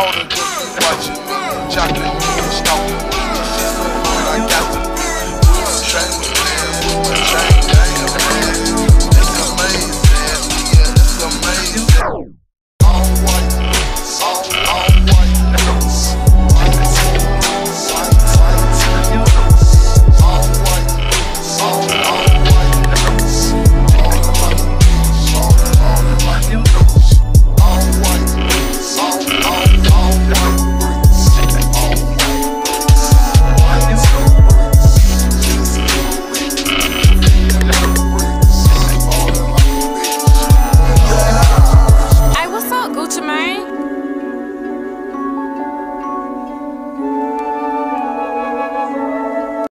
I wanna just watch it. Chocolate.